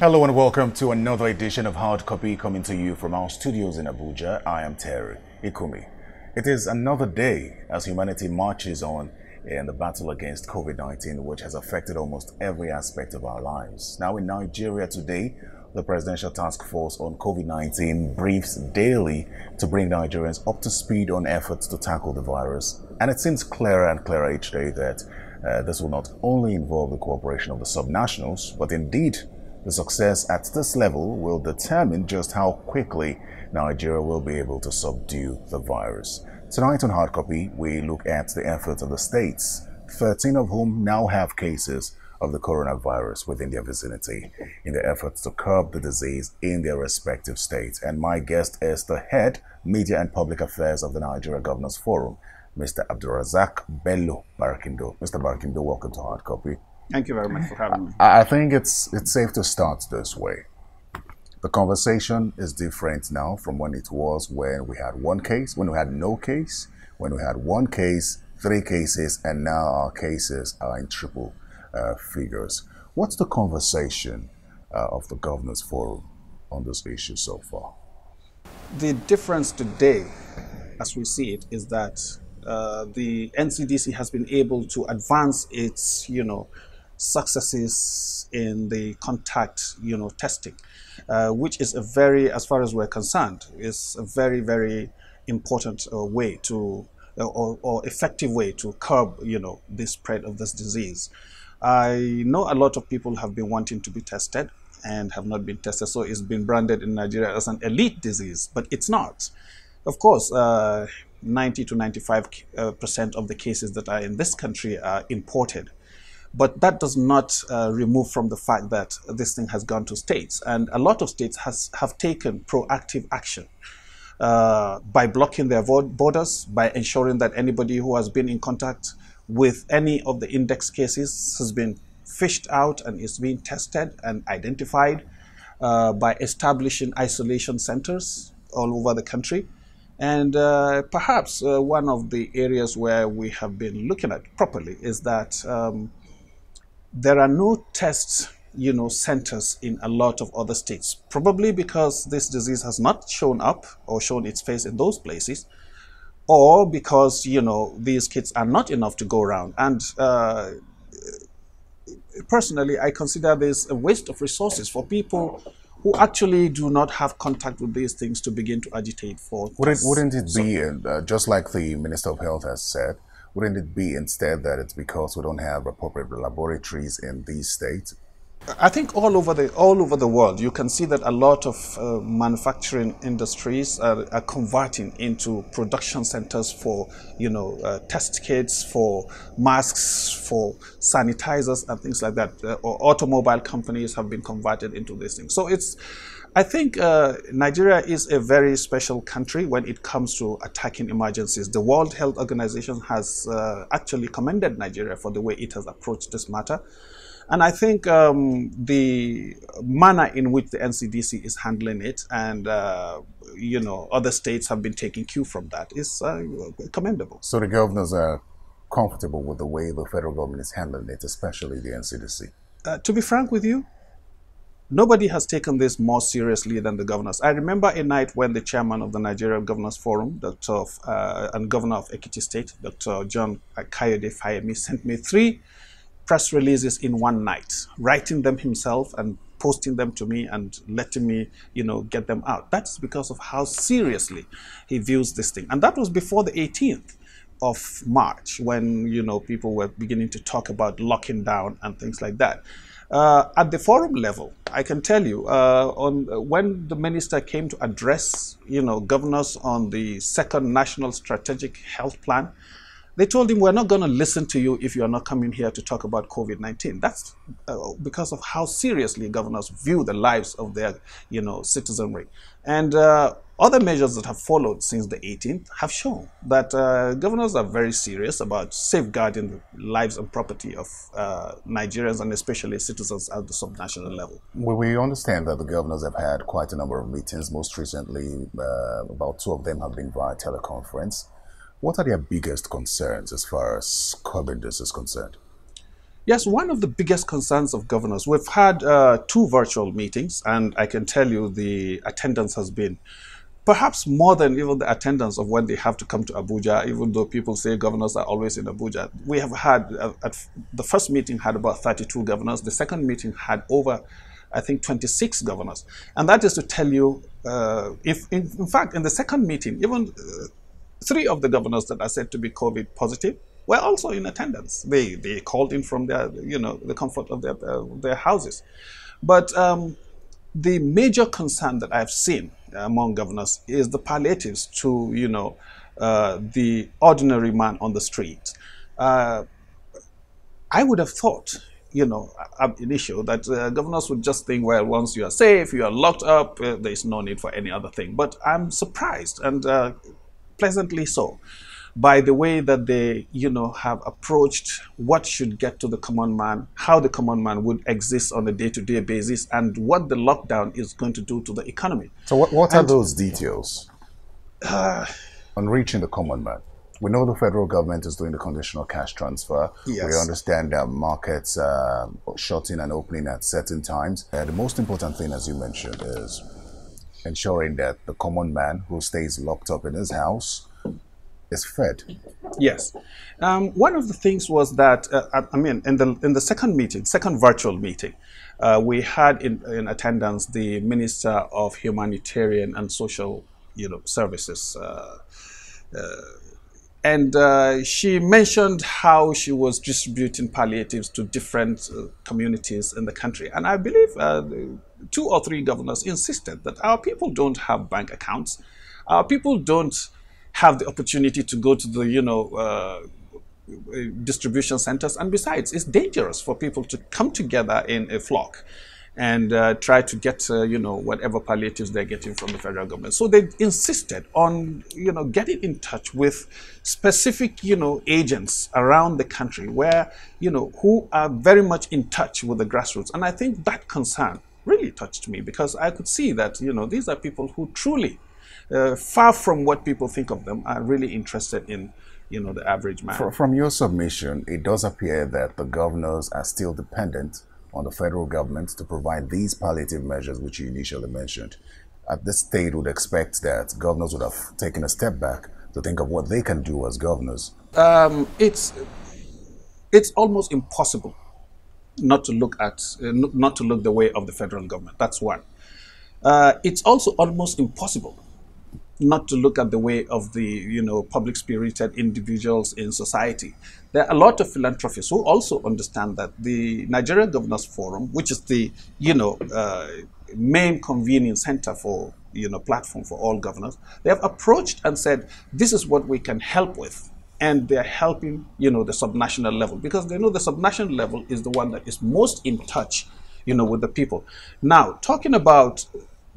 Hello and welcome to another edition of Hard Copy, coming to you from our studios in Abuja. I am Terry Ikumi. It is another day as humanity marches on in the battle against COVID-19, which has affected almost every aspect of our lives. Now in Nigeria today, the Presidential Task Force on COVID-19 briefs daily to bring Nigerians up to speed on efforts to tackle the virus. And it seems clearer and clearer each day that this will not only involve the cooperation of the subnationals, but indeed the success at this level will determine just how quickly Nigeria will be able to subdue the virus. Tonight on Hard Copy, we look at the efforts of the states, 13 of whom now have cases of the coronavirus within their vicinity, in their efforts to curb the disease in their respective states. And my guest is the head, Media and Public Affairs of the Nigeria Governors Forum, Mr. Abdulrasaque Bello-Barkindo. Mr. Barkindo, welcome to Hard Copy. Thank you very much for having me. I think it's safe to start this way. The conversation is different now from when it was when we had one case, when we had no case, when we had one case, three cases, and now our cases are in triple figures. What's the conversation of the Governors Forum on this issue so far? The difference today, as we see it, is that the NCDC has been able to advance its, successes in the contact, testing, which is a very, as far as we're concerned, is a very, very important way to, or effective way to curb, the spread of this disease. I know a lot of people have been wanting to be tested and have not been tested, so it's been branded in Nigeria as an elite disease, but it's not. Of course, 90 to 95% of the cases that are in this country are imported. But that does not remove from the fact that this thing has gone to states, and a lot of states have taken proactive action by blocking their borders, by ensuring that anybody who has been in contact with any of the index cases has been fished out and is being tested and identified, by establishing isolation centers all over the country. And perhaps one of the areas where we have been looking at properly is that there are no test, centers in a lot of other states, probably because this disease has not shown up or shown its face in those places, or because, these kits are not enough to go around. And personally, I consider this a waste of resources for people who actually do not have contact with these things to begin to agitate for. Wouldn't it be, just like the Minister of Health has said, wouldn't it be instead that it's because we don't have appropriate laboratories in these states? I think all over the world, you can see that a lot of manufacturing industries are converting into production centers for, test kits, for masks, for sanitizers and things like that. Or automobile companies have been converted into these things. So it's, I think Nigeria is a very special country when it comes to attacking emergencies. The World Health Organization has actually commended Nigeria for the way it has approached this matter. And I think the manner in which the NCDC is handling it and, other states have been taking cue from that is commendable. So the governors are comfortable with the way the federal government is handling it, especially the NCDC? To be frank with you, nobody has taken this more seriously than the governors. I remember a night when the chairman of the Nigeria Governors Forum, Dr. And governor of Ekiti State, Dr. John Kayode Fayemi, sent me three press releases in one night, writing them himself and posting them to me and letting me, get them out. That's because of how seriously he views this thing. And that was before the 18th of March when, people were beginning to talk about locking down and things like that. At the forum level, I can tell you, when the minister came to address, governors on the second National Strategic Health Plan, they told him, we're not going to listen to you if you're not coming here to talk about COVID-19. That's because of how seriously governors view the lives of their, citizenry. And other measures that have followed since the 18th have shown that governors are very serious about safeguarding the lives and property of Nigerians and especially citizens at the subnational level. Well, we understand that the governors have had quite a number of meetings. Most recently, about two of them have been via teleconference. What are their biggest concerns as far as COVID is concerned? Yes, one of the biggest concerns of governors, we've had two virtual meetings, and I can tell you the attendance has been perhaps more than even the attendance of when they have to come to Abuja, even though people say governors are always in Abuja. We have had, at the first meeting had about 32 governors, the second meeting had over, I think, 26 governors. And that is to tell you, in fact, in the second meeting, even three of the governors that are said to be COVID positive were also in attendance. They called in from their, you know, the comfort of their houses. But the major concern that I've seen among governors is the palliatives to, you know, the ordinary man on the street. I would have thought, you know, ab initio, that governors would just think, well, once you are safe, you are locked up, there is no need for any other thing. But I'm surprised, and pleasantly so, by the way that they, you know, have approached what should get to the common man, how the common man would exist on a day-to-day basis, and what the lockdown is going to do to the economy. So what are those details on reaching the common man? We know the federal government is doing the conditional cash transfer. Yes. We understand that markets are shutting and opening at certain times. The most important thing, as you mentioned, is ensuring that the common man who stays locked up in his house is fed. Yes. One of the things was that, I mean, in the second meeting, second virtual meeting, we had in attendance the Minister of Humanitarian and Social, you know, Services, and she mentioned how she was distributing palliatives to different communities in the country. And I believe two or three governors insisted that our people don't have bank accounts, our people don't have the opportunity to go to the, you know, distribution centers. And besides, it's dangerous for people to come together in a flock and try to get, you know, whatever palliatives they're getting from the federal government. So they insisted on, you know, getting in touch with specific, you know, agents around the country where, you know, who are very much in touch with the grassroots. And I think that concern really touched me, because I could see that, you know, these are people who truly, far from what people think of them, are really interested in, you know, the average man. From your submission, it does appear that the governors are still dependent on the federal government to provide these palliative measures which you initially mentioned. At this stage, would expect that governors would have taken a step back to think of what they can do as governors. It's almost impossible not to look at not to look the way of the federal government. That's one. It's also almost impossible not to look at the way of the, you know, public-spirited individuals in society. There are a lot of philanthropists who also understand that the Nigeria Governors Forum, which is the, you know, main convening center for, you know, platform for all governors, they have approached and said, this is what we can help with. And they're helping, you know, the subnational level, because they know the subnational level is the one that is most in touch, you know, with the people. Now, talking about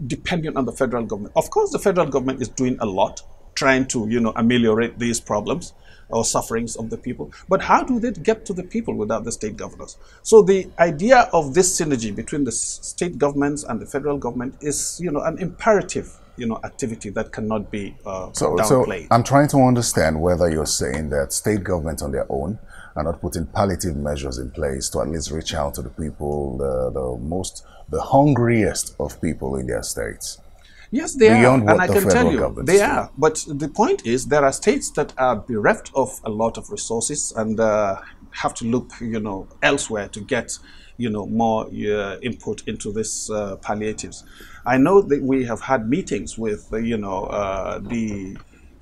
dependent on the federal government. Of course, the federal government is doing a lot, trying to, you know, ameliorate these problems or sufferings of the people. But how do they get to the people without the state governors? So the idea of this synergy between the state governments and the federal government is, you know, an imperative, you know, activity that cannot be downplayed. So I'm trying to understand whether you're saying that state governments on their own are not putting palliative measures in place to at least reach out to the people, the hungriest of people in their states. Yes, they are, and I can tell you, they are. But the point is, there are states that are bereft of a lot of resources and have to look, you know, elsewhere to get, you know, more input into this palliatives. I know that we have had meetings with, you know, the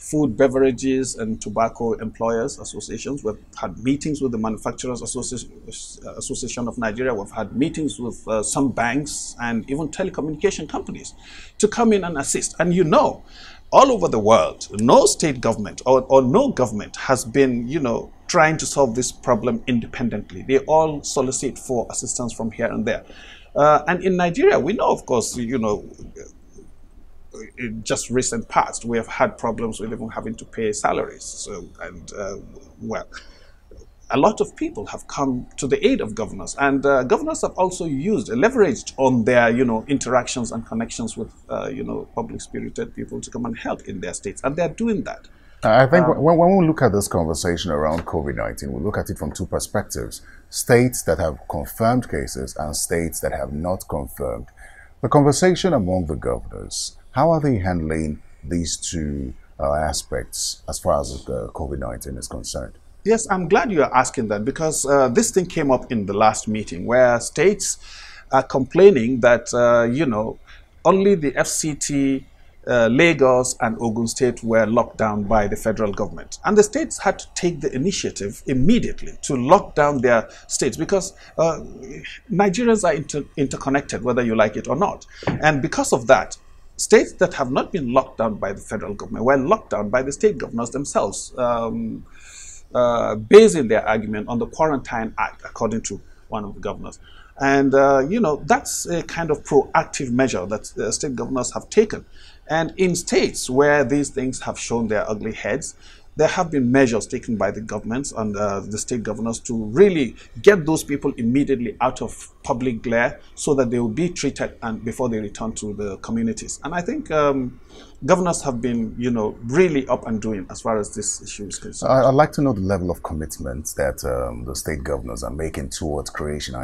Food, Beverages and Tobacco Employers Associations. We've had meetings with the Manufacturers Association of Nigeria. We've had meetings with some banks and even telecommunication companies to come in and assist. And you know, all over the world, no state government or no government has been, you know, trying to solve this problem independently. They all solicit for assistance from here and there. And in Nigeria, we know, of course, you know, in just recent past, we have had problems with even having to pay salaries. So, and well, a lot of people have come to the aid of governors, and governors have also used, leveraged on their, you know, interactions and connections with, you know, public-spirited people to come and help in their states, and they're doing that. I think when we look at this conversation around COVID-19, we look at it from two perspectives: states that have confirmed cases and states that have not confirmed. The conversation among the governors, how are they handling these two aspects as far as COVID-19 is concerned? Yes, I'm glad you are asking that, because this thing came up in the last meeting where states are complaining that, you know, only the FCT, Lagos and Ogun State were locked down by the federal government. And the states had to take the initiative immediately to lock down their states, because Nigerians are interconnected, whether you like it or not. And because of that, states that have not been locked down by the federal government were locked down by the state governors themselves, basing their argument on the Quarantine Act, according to one of the governors. And, you know, that's a kind of proactive measure that state governors have taken. And in states where these things have shown their ugly heads, there have been measures taken by the governments and the state governors to really get those people immediately out of public glare so that they will be treated and before they return to the communities. And I think governors have been, you know, really up and doing as far as this issue is concerned. I'd like to know the level of commitment that the state governors are making towards creating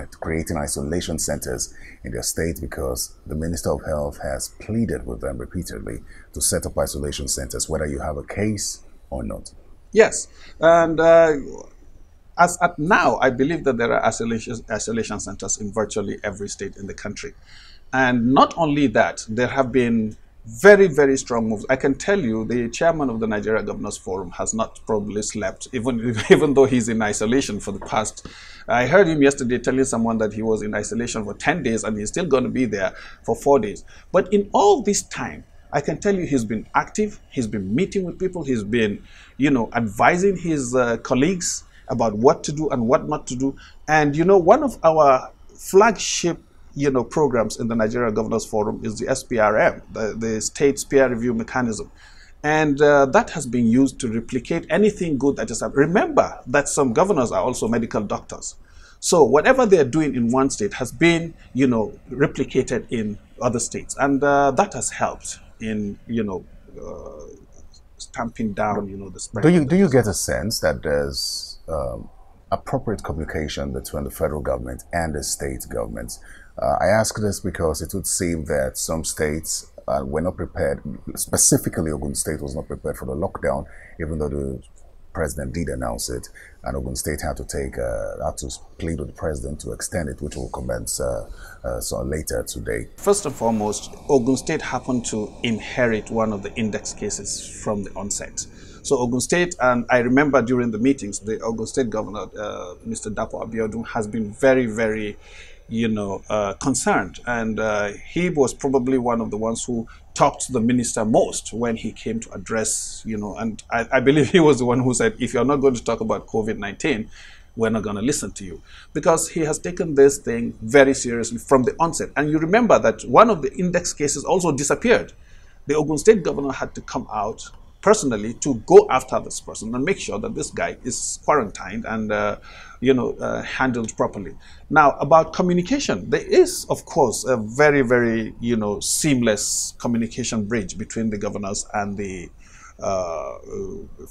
isolation centers in their state, because the Minister of Health has pleaded with them repeatedly to set up isolation centers, whether you have a case or not. Yes, and as at now, I believe that there are isolation centers in virtually every state in the country. And not only that, there have been very, very strong moves. I can tell you the chairman of the Nigeria Governors Forum has not probably slept, even though he's in isolation for the past. I heard him yesterday telling someone that he was in isolation for 10 days and he's still going to be there for 4 days. But in all this time, I can tell you he's been active, he's been meeting with people, he's been, you know, advising his colleagues about what to do and what not to do. And, you know, one of our flagship, you know, programs in the Nigeria Governors Forum is the SPRM, the state's peer review mechanism. And that has been used to replicate anything good that is happening. Remember that some governors are also medical doctors. So whatever they're doing in one state has been, you know, replicated in other states. And that has helped in, you know, stamping down, you know, the spread. Do you get a sense that there's appropriate communication between the federal government and the state governments? I ask this because it would seem that some states were not prepared. Specifically, Ogun State was not prepared for the lockdown, even though the president did announce it, and Ogun State had to plead with the president to extend it, which will commence later today. First and foremost, Ogun State happened to inherit one of the index cases from the onset. So Ogun State, and I remember during the meetings, the Ogun State governor, Mr. Dapo Abiodun, has been very, very, you know, concerned, and he was probably one of the ones who talked to the minister most when he came to address, you know, and I believe he was the one who said, if you're not going to talk about COVID-19, we're not going to listen to you, because he has taken this thing very seriously from the onset. And you remember that one of the index cases also disappeared. The Ogun State governor had to come out personally to go after this person and make sure that this guy is quarantined and, you know, handled properly. Now, about communication, there is, of course, a very, very, you know, seamless communication bridge between the governors and the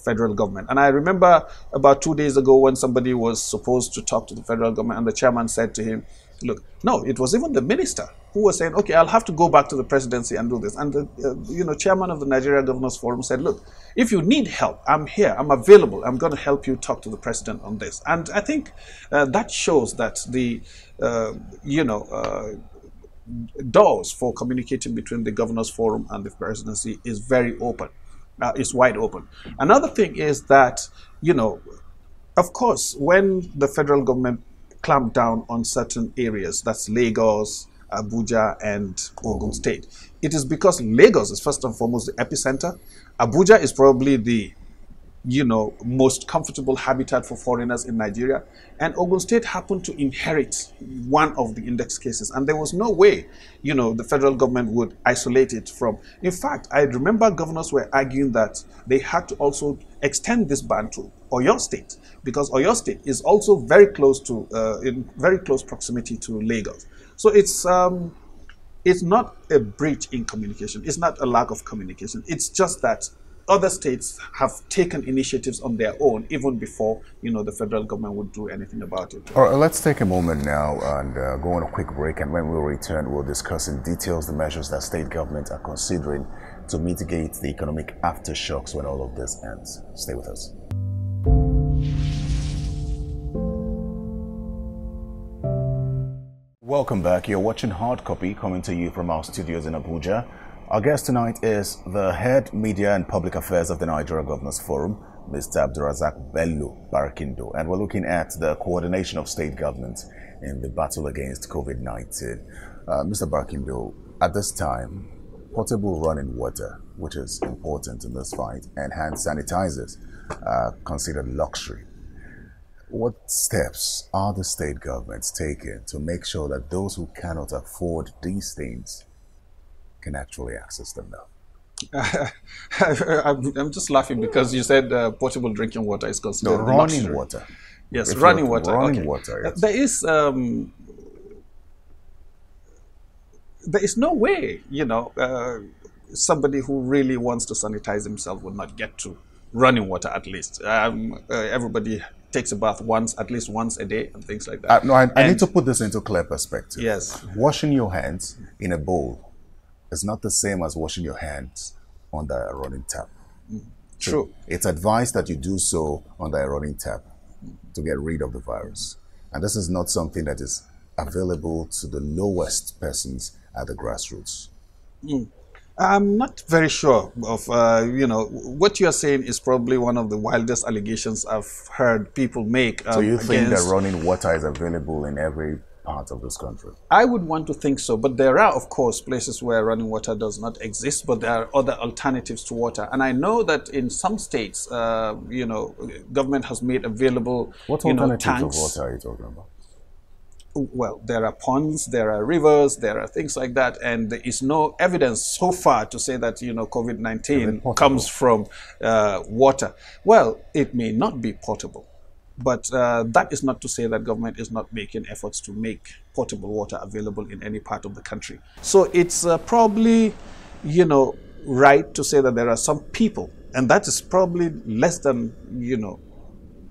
federal government. And I remember about 2 days ago when somebody was supposed to talk to the federal government and the chairman said to him, look, no, it was even the minister who was saying, okay, I'll have to go back to the presidency and do this. And the you know, chairman of the Nigeria Governors Forum said, look, if you need help, I'm here, I'm available, I'm going to help you talk to the president on this. And I think that shows that the, you know, doors for communicating between the Governors Forum and the presidency is very open, is wide open. Another thing is that, you know, of course, when the federal government clamp down on certain areas, that's Lagos, Abuja, and Ogun State, it is because Lagos is first and foremost the epicenter. Abuja is probably the, you know, most comfortable habitat for foreigners in Nigeria, and Ogun State happened to inherit one of the index cases, and there was no way, you know, the federal government would isolate it from. In fact, I remember governors were arguing that they had to also extend this ban to Oyo State, because Oyo State is also very close to, in very close proximity to Lagos. So it's not a breach in communication, it's not a lack of communication, it's just that other states have taken initiatives on their own, even before, you know, the federal government would do anything about it. All right, let's take a moment now and go on a quick break, and when we return, we'll discuss in details the measures that state governments are considering to mitigate the economic aftershocks when all of this ends. Stay with us. Welcome back. You're watching Hard Copy, coming to you from our studios in Abuja. Our guest tonight is the head media and public affairs of the Nigeria Governors Forum, Mr. Abdulrasaque Bello-Barkindo, and we're looking at the coordination of state governments in the battle against COVID-19. Mr. Barkindo, at this time, portable running water, which is important in this fight, and hand sanitizers are considered luxury. What steps are the state governments taking to make sure that those who cannot afford these things can actually access them now? I'm just laughing because you said potable drinking water is considered luxury. Running water. Yes, running water. Running water. Yes. There is no way, you know, somebody who really wants to sanitize himself will not get to running water at least. Everybody takes a bath at least once a day and things like that. I need to put this into clear perspective. Yes. Washing your hands in a bowl is not the same as washing your hands on the running tap. True. It's advised that you do so on the running tap to get rid of the virus. And this is not something that is available to the lowest persons at the grassroots. I'm not very sure of, you know, what you're saying is probably one of the wildest allegations I've heard people make. So you think that running water is available in every part of this country? I would want to think so, but there are, of course, places where running water does not exist, but there are other alternatives to water. And I know that in some states, you know, government has made available, what you know, tanks. What alternatives of water are you talking about? Well, there are ponds, there are rivers, there are things like that, and there is no evidence so far to say that, you know, COVID-19 comes from water. Well, it may not be potable, but that is not to say that government is not making efforts to make potable water available in any part of the country. So it's probably, you know, right to say that there are some people, and that is probably less than, you know,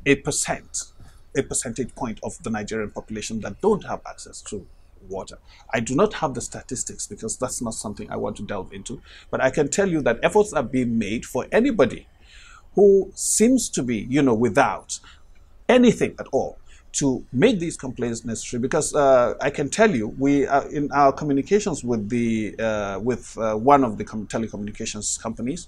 8%. A percentage point of the Nigerian population that don't have access to water. I do not have the statistics because that's not something I want to delve into, but I can tell you that efforts are being made for anybody who seems to be, you know, without anything at all, to make these complaints necessary. Because I can tell you, we are in our communications with the one of the telecommunications companies,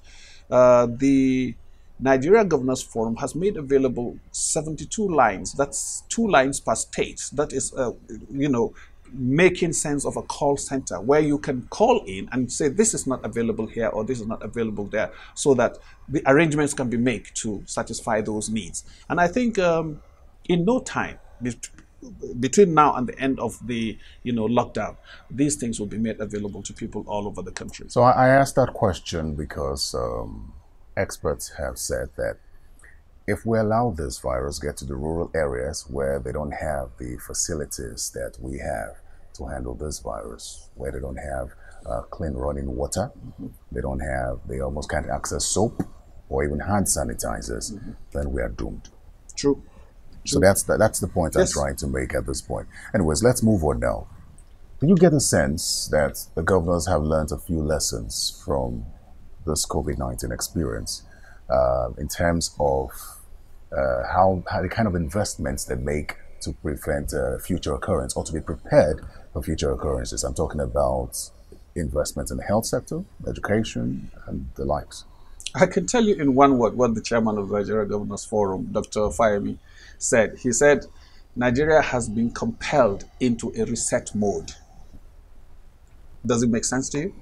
the Nigeria Governors Forum has made available 72 lines. That's 2 lines per state. That is, you know, making sense of a call center where you can call in and say this is not available here or this is not available there, so that the arrangements can be made to satisfy those needs. And I think in no time, between now and the end of the, you know, lockdown, these things will be made available to people all over the country. So I asked that question because experts have said that if we allow this virus get to the rural areas where they don't have the facilities that we have to handle this virus, where they don't have clean running water, they don't have, they almost can't access soap or even hand sanitizers, then we are doomed. True. So that's the point I'm trying to make at this point. Anyways, let's move on now. Do you get a sense that the governors have learned a few lessons from this COVID-19 experience in terms of how the kind of investments they make to prevent future occurrence or to be prepared for future occurrences? I'm talking about investments in the health sector, education, and the likes. I can tell you in one word what the chairman of the Nigeria Governors Forum, Dr. Fayemi, said. He said, Nigeria has been compelled into a reset mode. Does it make sense to you?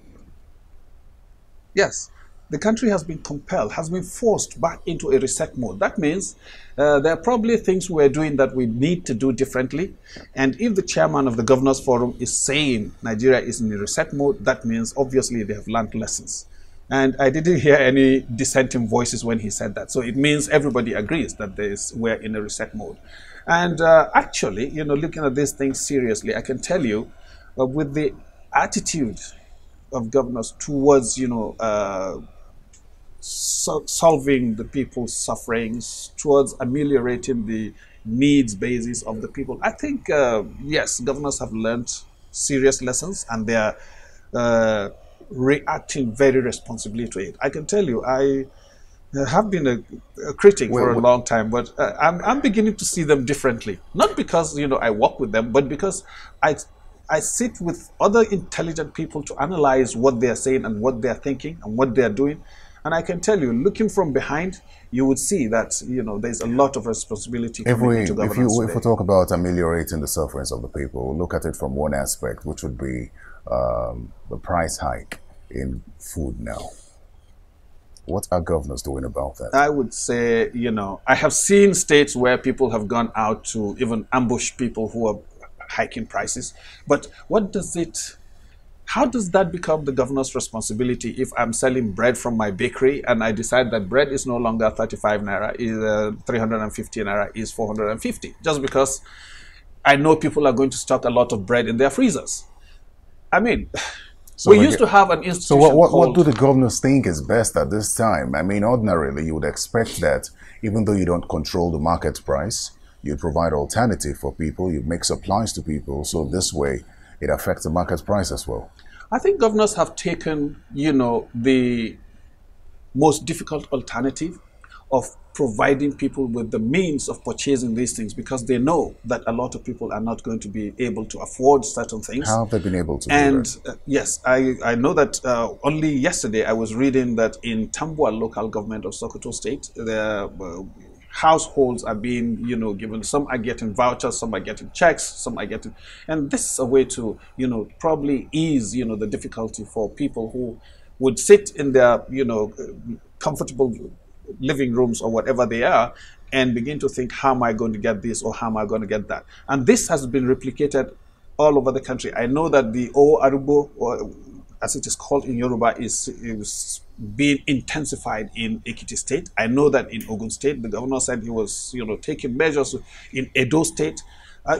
Yes. The country has been compelled, has been forced back into a reset mode. That means there are probably things we're doing that we need to do differently. And if the chairman of the Governors Forum is saying Nigeria is in a reset mode, that means obviously they have learned lessons. And I didn't hear any dissenting voices when he said that. So it means everybody agrees that we're in a reset mode. And actually, you know, looking at these things seriously, I can tell you with the attitude of governors towards, you know, solving the people's sufferings, towards ameliorating the needs basis of the people. I think, yes, governors have learned serious lessons and they are reacting very responsibly to it. I can tell you, I have been a critic for a long time, but I'm beginning to see them differently. Not because, you know, I work with them, but because I sit with other intelligent people to analyze what they are saying and what they are thinking and what they are doing. And I can tell you, looking from behind, you would see that, you know, there's a lot of responsibility coming to governance today. If we talk about ameliorating the sufferings of the people, look at it from one aspect, which would be the price hike in food now. What are governors doing about that? I would say, you know, I have seen states where people have gone out to even ambush people who are hiking prices. But what does it, how does that become the governor's responsibility if I'm selling bread from my bakery and I decide that bread is no longer 35 naira, is 350 naira, is 450, just because I know people are going to stock a lot of bread in their freezers? I mean, so we used to have an institution. So what do the governors think is best at this time? I mean, ordinarily, you would expect that even though you don't control the market price, you provide alternative for people, you make supplies to people, so this way it affects the market price as well. I think governors have taken, you know, the most difficult alternative of providing people with the means of purchasing these things, because they know that a lot of people are not going to be able to afford certain things. How have they been able to do that? Yes, I know that only yesterday I was reading that in Tambwa local government of Sokoto State, the households are being, you know, given, some are getting vouchers, some are getting checks, some are getting, and this is a way to, you know, probably ease, you know, the difficulty for people who would sit in their, you know, comfortable living rooms or whatever they are and begin to think, how am I going to get this or how am I going to get that? And this has been replicated all over the country. I know that the O Arubo, or as it is called in Yoruba, is being intensified in Ekiti State. I know that in Ogun State, the governor said he was, you know, taking measures. In Edo State,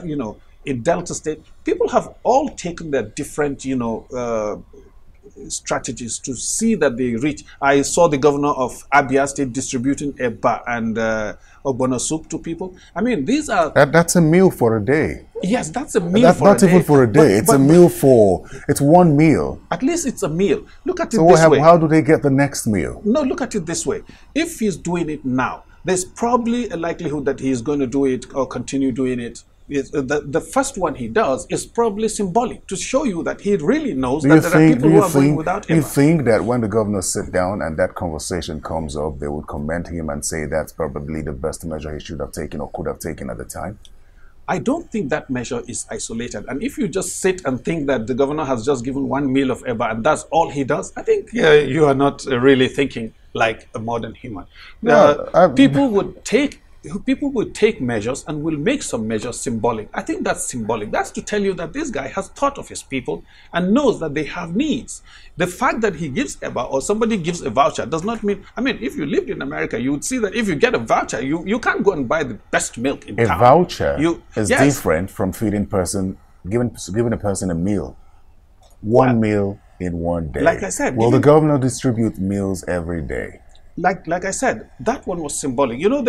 you know, in Delta State, people have all taken their different, you know, strategies to see that they reach. I saw the governor of Abia State distributing eba and ogbono soup to people. I mean, these are... That's a meal for a day. Yes, that's a meal for a day. That's not even for a day. It's a meal for... It's one meal. At least it's a meal. Look at it this way. How do they get the next meal? No, look at it this way. If he's doing it now, there's probably a likelihood that he's going to do it or continue doing it. The first one he does is probably symbolic to show you that he really knows that there are people who are going without him. You think that when the governors sit down and that conversation comes up, they would commend him and say that's probably the best measure he should have taken or could have taken at the time? I don't think that measure is isolated. And if you just sit and think that the governor has just given one meal of eba and that's all he does, I think you are not really thinking like a modern human. No, people would take measures and will make some measures symbolic. I think that's symbolic. That's to tell you that this guy has thought of his people and knows that they have needs. The fact that he gives eba or somebody gives a voucher does not mean, I mean, if you lived in America, you would see that if you get a voucher, you can't go and buy the best milk in town. A voucher is different from feeding person, giving a person a meal. One meal in one day. Like I said. Will the governor distribute meals every day? Like I said, that one was symbolic. You know,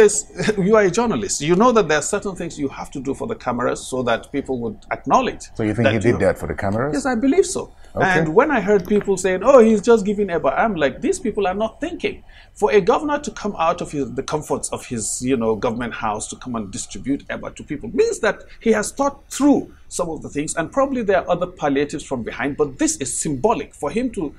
you are a journalist. You know that there are certain things you have to do for the cameras so that people would acknowledge. So you think he did that for the cameras? Yes, I believe so. Okay. And when I heard people saying, oh, he's just giving eba, I'm like, these people are not thinking. For a governor to come out of the comforts of his, you know, government house to come and distribute eba to people means that he has thought through some of the things, and probably there are other palliatives from behind, but this is symbolic for him to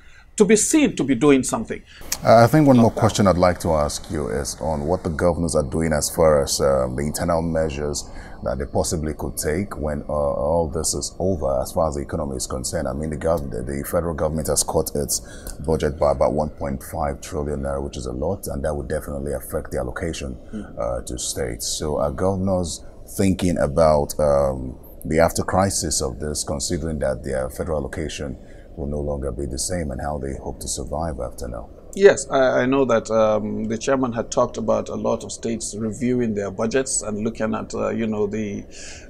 be seen to be doing something. I think one more question I'd like to ask you is on what the governors are doing as far as the internal measures that they possibly could take when all this is over as far as the economy is concerned. I mean, the federal government has cut its budget by about 1.5 trillion naira, which is a lot, and that would definitely affect the allocation to states. So are governors thinking about the after crisis of this, considering that their federal allocation will no longer be the same, and how they hope to survive after now? Yes, I know that the chairman had talked about a lot of states reviewing their budgets and looking at, you know, the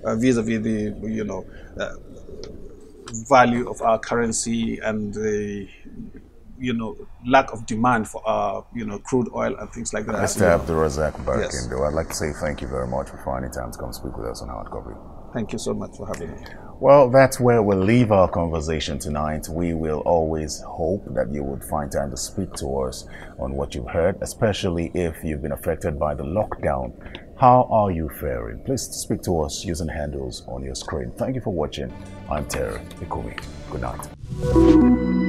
vis-a-vis the, you know, value of our currency and the lack of demand for crude oil and things like that. Mr. Abdulrasaque Bello-Barkindo, I'd like to say thank you very much for finding time to come speak with us on Hard Copy. Thank you so much for having me. Well, that's where we'll leave our conversation tonight. We will always hope that you would find time to speak to us on what you've heard, especially if you've been affected by the lockdown. How are you faring? Please speak to us using handles on your screen. Thank you for watching. I'm Terry Ikumi. Good night.